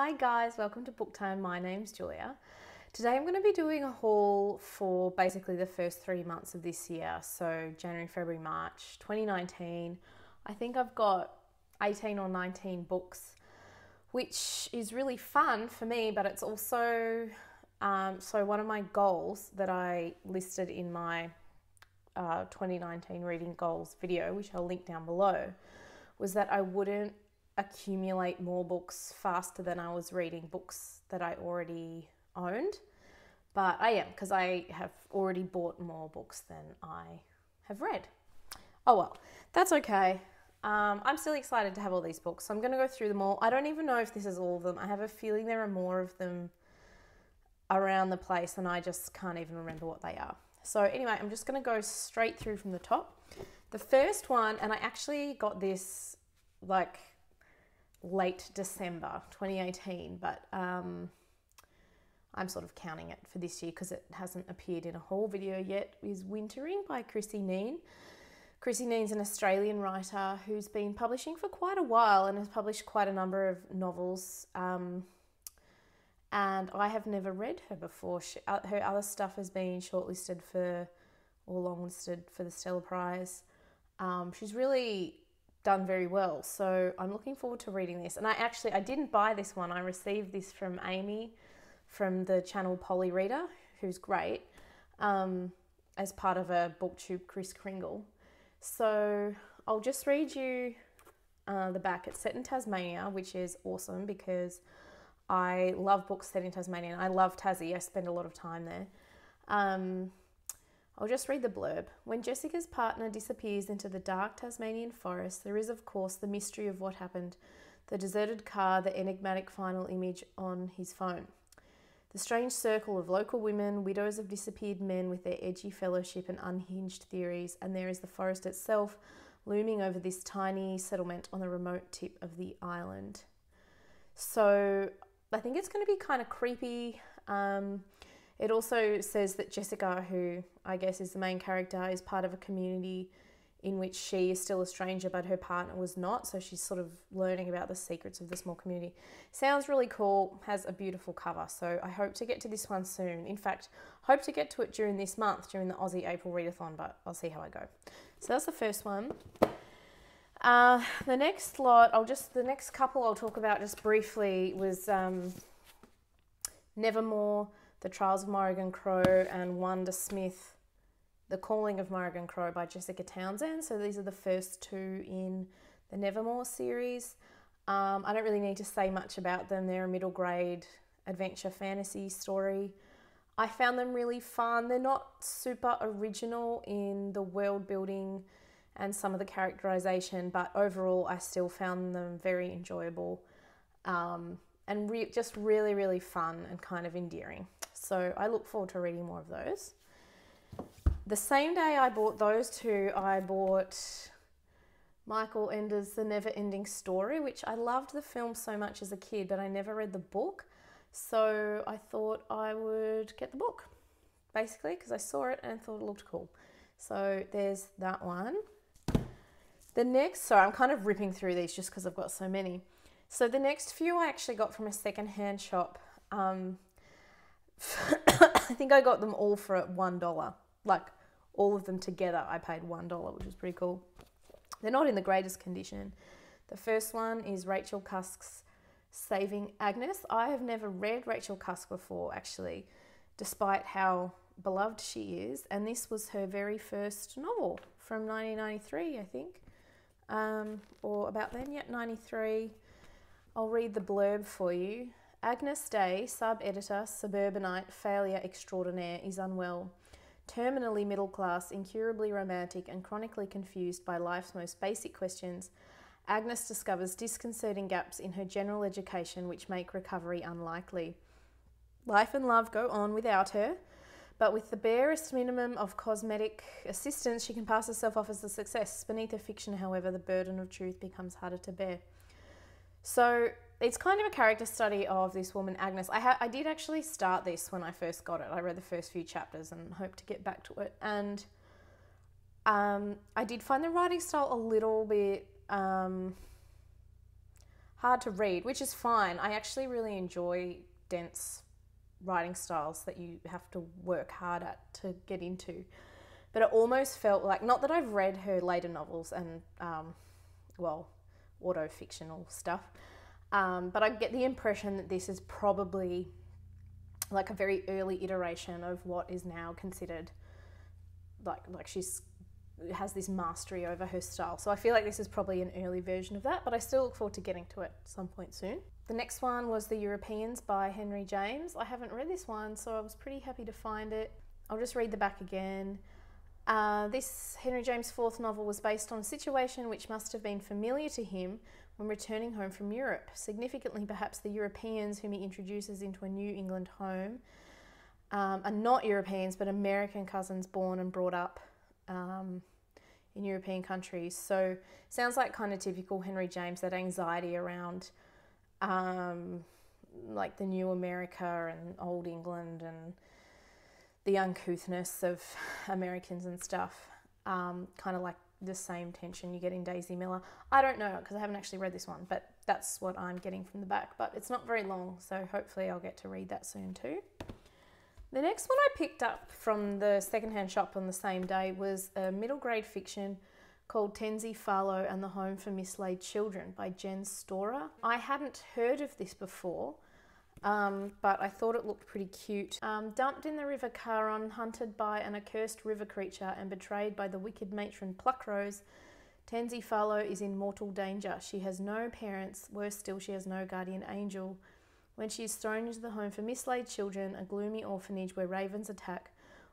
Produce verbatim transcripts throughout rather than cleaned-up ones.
Hi guys, welcome to Booktown. My name's Julia. Today I'm going to be doing a haul for basically the first three months of this year, so January, February, March twenty nineteen. I think I've got eighteen or nineteen books, which is really fun for me, but it's also um, so one of my goals that I listed in my uh, twenty nineteen reading goals video, which I'll link down below, was that I wouldn't accumulate more books faster than I was reading books that I already owned, but I am, because I have already bought more books than I have read. Oh well, that's okay. Um, I'm still excited to have all these books, so I'm going to go through them all. I don't even know if this is all of them. I have a feeling there are more of them around the place and I just can't even remember what they are. So anyway, I'm just going to go straight through from the top. The first one, and I actually got this like late December twenty eighteen, but um, I'm sort of counting it for this year because it hasn't appeared in a haul video yet, is Wintering by Krissy Kneen. Krissy Kneen's an Australian writer who's been publishing for quite a while and has published quite a number of novels, um, and I have never read her before. She, uh, her other stuff has been shortlisted for or longlisted for the Stella Prize. Um, she's really done very well, so I'm looking forward to reading this. And I actually I didn't buy this one. I received this from Amy from the channel Poly Reader, who's great, um, as part of a BookTube Kris Kringle. So I'll just read you uh, the back. It's set in Tasmania, which is awesome because I love books set in Tasmania. I love Tassie. I spend a lot of time there. Um, I'll just read the blurb. When Jessica's partner disappears into the dark Tasmanian forest, there is, of course, the mystery of what happened, the deserted car, the enigmatic final image on his phone. The strange circle of local women, widows of disappeared men with their edgy fellowship and unhinged theories, and there is the forest itself looming over this tiny settlement on the remote tip of the island. So I think it's going to be kind of creepy. Um, It also says that Jessica, who I guess is the main character, is part of a community in which she is still a stranger, but her partner was not. So she's sort of learning about the secrets of the small community. Sounds really cool, has a beautiful cover. So I hope to get to this one soon. In fact, hope to get to it during this month, during the Aussie April Readathon, but I'll see how I go. So that's the first one. Uh, the next lot, I'll just, the next couple I'll talk about just briefly was um, Nevermoor, The Trials of Morrigan Crow, and Wundersmith, The Calling of Morrigan Crow by Jessica Townsend. So these are the first two in the Nevermoor series. Um, I don't really need to say much about them. They're a middle grade adventure fantasy story. I found them really fun. They're not super original in the world building and some of the characterization, but overall I still found them very enjoyable um, and re just really, really fun and kind of endearing. So I look forward to reading more of those. The same day I bought those two, I bought Michael Ende's The Neverending Story, which I loved the film so much as a kid, but I never read the book. So I thought I would get the book, basically, because I saw it and thought it looked cool. So there's that one. The next, sorry, I'm kind of ripping through these just because I've got so many. So the next few I actually got from a secondhand shop. Um, I think I got them all for one dollar, like all of them together I paid one dollar, which is pretty cool. They're not in the greatest condition. The first one is Rachel Cusk's Saving Agnes. I have never read Rachel Cusk before, actually, despite how beloved she is, and this was her very first novel from nineteen ninety-three, I think, um, or about then, yeah, ninety-three. I'll read the blurb for you. Agnes Day, sub-editor, suburbanite, failure extraordinaire, is unwell. Terminally middle-class, incurably romantic and chronically confused by life's most basic questions, Agnes discovers disconcerting gaps in her general education which make recovery unlikely. Life and love go on without her, but with the barest minimum of cosmetic assistance she can pass herself off as a success. Beneath her fiction, however, the burden of truth becomes harder to bear. So it's kind of a character study of this woman, Agnes. I, ha I did actually start this when I first got it. I read the first few chapters and hope to get back to it. And um, I did find the writing style a little bit, um, hard to read, which is fine. I actually really enjoy dense writing styles that you have to work hard at to get into. But it almost felt like, not that I've read her later novels and, um, well, auto-fictional stuff, um, but I get the impression that this is probably like a very early iteration of what is now considered, like, like she's has this mastery over her style. So I feel like this is probably an early version of that, but I still look forward to getting to it at some point soon. The next one was The Europeans by Henry James. I haven't read this one, so I was pretty happy to find it. I'll just read the back again. Uh, this Henry James' fourth novel was based on a situation which must have been familiar to him when returning home from Europe. Significantly, perhaps the Europeans whom he introduces into a New England home um, are not Europeans but American cousins born and brought up um, in European countries. So sounds like kind of typical Henry James, that anxiety around um, like the new America and old England and the uncouthness of Americans and stuff, um, kind of like the same tension you get in Daisy Miller. I don't know because I haven't actually read this one, but that's what I'm getting from the back. But it's not very long, so hopefully I'll get to read that soon too. The next one I picked up from the secondhand shop on the same day was a middle grade fiction called Tensy Farlow and the Home for Mislaid Children by Jen Storer. I hadn't heard of this before, Um, but I thought it looked pretty cute. Um, dumped in the river Charon, hunted by an accursed river creature and betrayed by the wicked matron Pluckrose, Tensy Farlow is in mortal danger. She has no parents, worse still, she has no guardian angel. When she is thrown into the home for mislaid children, a gloomy orphanage where ravens attack,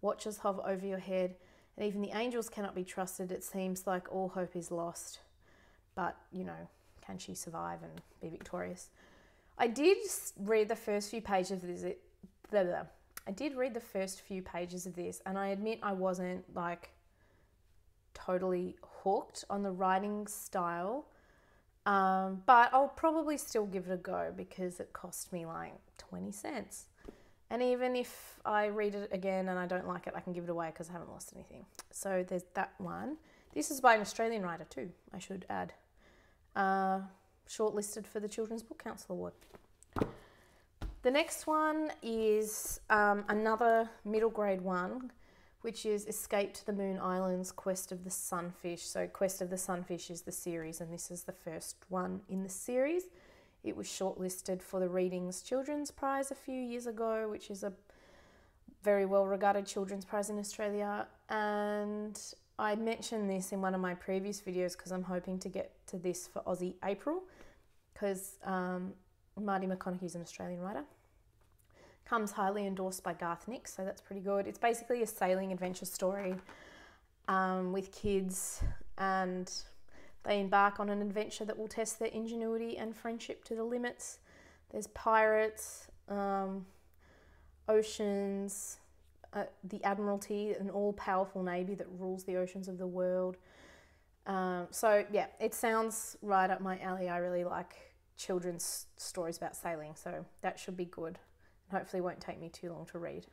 watchers hover over your head, and even the angels cannot be trusted, it seems like all hope is lost. But, you know, can she survive and be victorious? I did read the first few pages of this. Blah, blah. I did read the first few pages of this, and I admit I wasn't like totally hooked on the writing style, um, but I'll probably still give it a go because it cost me like twenty cents. And even if I read it again and I don't like it, I can give it away because I haven't lost anything. So there's that one. This is by an Australian writer too, I should add. Uh, shortlisted for the Children's Book Council Award. The next one is um, another middle grade one, which is Escape to the Moon Islands, Quest of the Sunfish. So Quest of the Sunfish is the series, and this is the first one in the series. It was shortlisted for the Readings Children's Prize a few years ago, which is a very well-regarded children's prize in Australia. And I mentioned this in one of my previous videos because I'm hoping to get to this for Aussie April, because um, Marty McConaughey's an Australian writer. Comes highly endorsed by Garth Nix, so that's pretty good. It's basically a sailing adventure story um, with kids, and they embark on an adventure that will test their ingenuity and friendship to the limits. There's pirates, um, oceans, Uh, the Admiralty, an all-powerful navy that rules the oceans of the world. Um, so yeah, it sounds right up my alley. I really like children's stories about sailing, so that should be good. Hopefully it won't take me too long to read.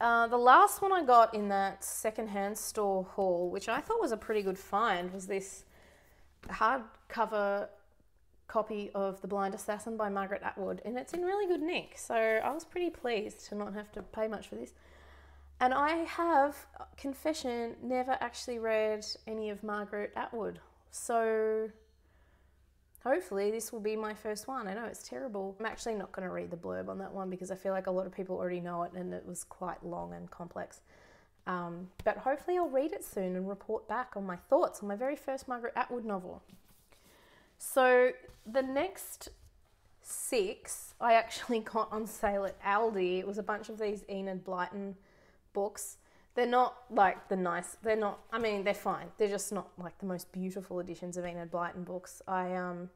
Uh, the last one I got in that secondhand store haul, which I thought was a pretty good find, was this hardcover copy of The Blind Assassin by Margaret Atwood, and it's in really good nick, so I was pretty pleased to not have to pay much for this. And I have, confession, never actually read any of Margaret Atwood, so hopefully this will be my first one. I know it's terrible. I'm actually not going to read the blurb on that one because I feel like a lot of people already know it and it was quite long and complex, um, but hopefully I'll read it soon and report back on my thoughts on my very first Margaret Atwood novel. So the next six I actually got on sale at Aldi. It was a bunch of these Enid Blyton books. They're not like the nice, they're not, I mean, they're fine. They're just not like the most beautiful editions of Enid Blyton books. I um,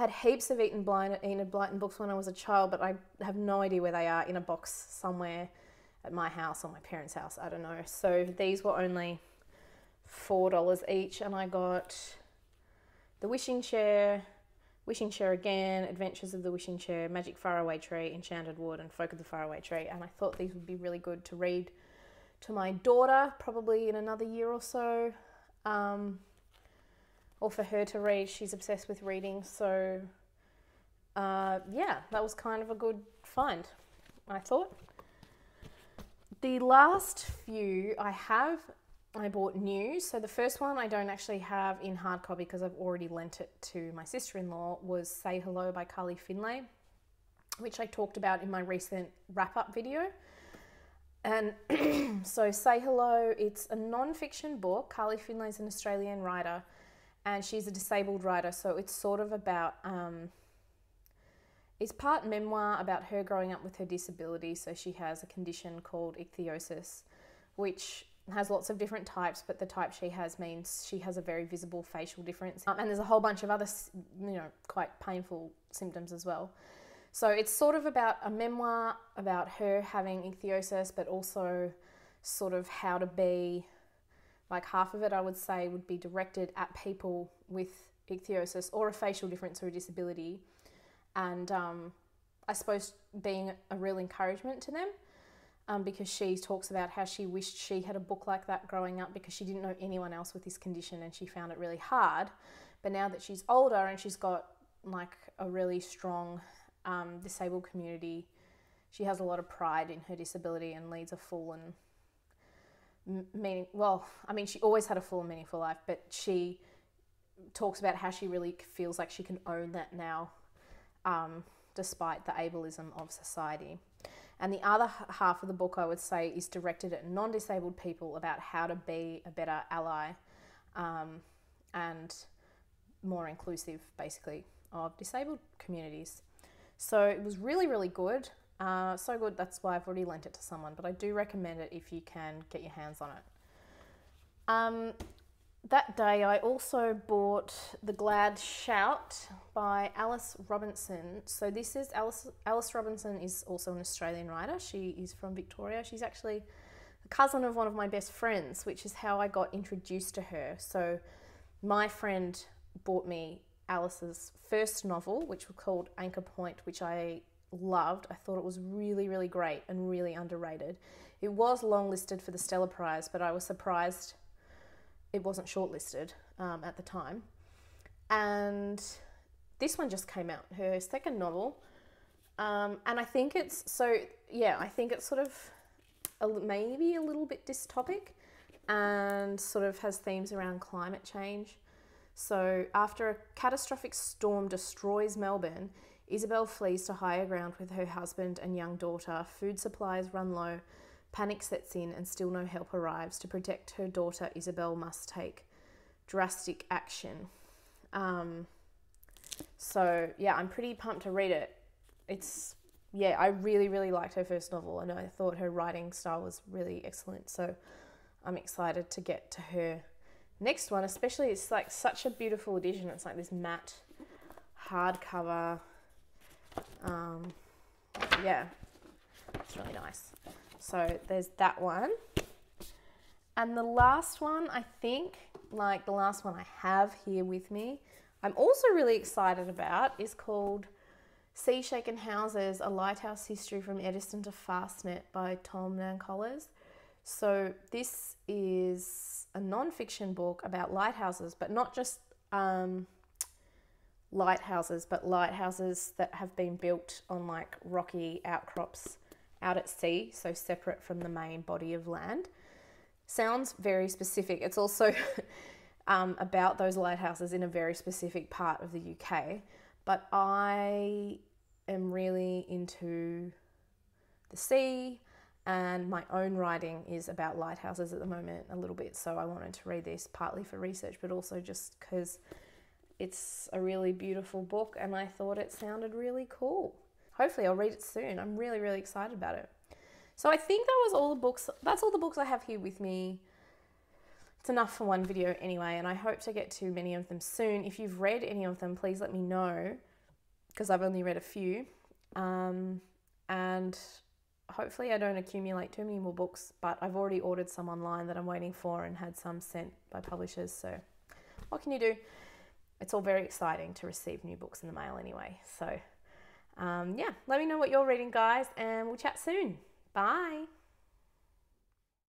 had heaps of Enid Blyton books when I was a child, but I have no idea where they are, in a box somewhere at my house or my parents' house, I don't know. So these were only four dollars each, and I got The Wishing Chair, Wishing Chair Again, Adventures of the Wishing Chair, Magic Faraway Tree, Enchanted Wood, and Folk of the Faraway Tree. And I thought these would be really good to read to my daughter, probably in another year or so. Um, or for her to read. She's obsessed with reading, so uh, yeah, that was kind of a good find, I thought. The last few I have, I bought new. So the first one I don't actually have in hard copy because I've already lent it to my sister-in-law, was Say Hello by Carly Finlay, which I talked about in my recent wrap-up video. And so Say Hello, it's a non-fiction book. Carly Finlay is an Australian writer and she's a disabled writer. So it's sort of about, um, it's part memoir about her growing up with her disability. So she has a condition called ichthyosis, which has lots of different types, but the type she has means she has a very visible facial difference. Um, and there's a whole bunch of other, you know, quite painful symptoms as well. So it's sort of about a memoir about her having ichthyosis, but also sort of how to be, like half of it I would say would be directed at people with ichthyosis or a facial difference or a disability. And um, I suppose being a real encouragement to them, um, because she talks about how she wished she had a book like that growing up because she didn't know anyone else with this condition and she found it really hard. But now that she's older and she's got like a really strong Um, disabled community, she has a lot of pride in her disability and leads a full and meaning, well, I mean, she always had a full and meaningful life, but she talks about how she really feels like she can own that now, um, despite the ableism of society. And the other half of the book, I would say, is directed at non-disabled people about how to be a better ally, um, and more inclusive, basically, of disabled communities. So it was really, really good. Uh, so good, that's why I've already lent it to someone, but I do recommend it if you can get your hands on it. Um, that day I also bought The Glad Shout by Alice Robinson. So this is, Alice, Alice Robinson is also an Australian writer. She is from Victoria. She's actually a cousin of one of my best friends, which is how I got introduced to her. So my friend bought me Alice's first novel, which was called Anchor Point, which I loved. I thought it was really, really great and really underrated. It was longlisted for the Stella Prize, but I was surprised it wasn't shortlisted um, at the time. And this one just came out, her second novel. Um, and I think it's, so yeah, I think it's sort of a, maybe a little bit dystopic and sort of has themes around climate change. So after a catastrophic storm destroys Melbourne, Isabel flees to higher ground with her husband and young daughter. Food supplies run low, panic sets in, and still no help arrives. To protect her daughter, Isabel must take drastic action. Um, so yeah, I'm pretty pumped to read it. It's, yeah, I really, really liked her first novel and I thought her writing style was really excellent. So I'm excited to get to her next one, especially. It's like such a beautiful edition. It's like this matte hardcover. Um, yeah, it's really nice. So there's that one. And the last one, I think, like the last one I have here with me, I'm also really excited about, is called Sea Shaken Houses, A Lighthouse History from Edison to Fastnet by Tom Nancolas. So this is a non-fiction book about lighthouses, but not just um, lighthouses, but lighthouses that have been built on like rocky outcrops out at sea, so separate from the main body of land. Sounds very specific. It's also um, about those lighthouses in a very specific part of the U K, but I am really into the sea, and my own writing is about lighthouses at the moment a little bit, so I wanted to read this partly for research, but also just because it's a really beautiful book and I thought it sounded really cool. Hopefully I'll read it soon. I'm really, really excited about it. So I think that was all the books. That's all the books I have here with me. It's enough for one video anyway, and I hope to get to many of them soon. If you've read any of them, please let me know, because I've only read a few. Um, and... Hopefully I don't accumulate too many more books, but I've already ordered some online that I'm waiting for and had some sent by publishers. So what can you do? It's all very exciting to receive new books in the mail anyway. So um, yeah, let me know what you're reading, guys, and we'll chat soon. Bye.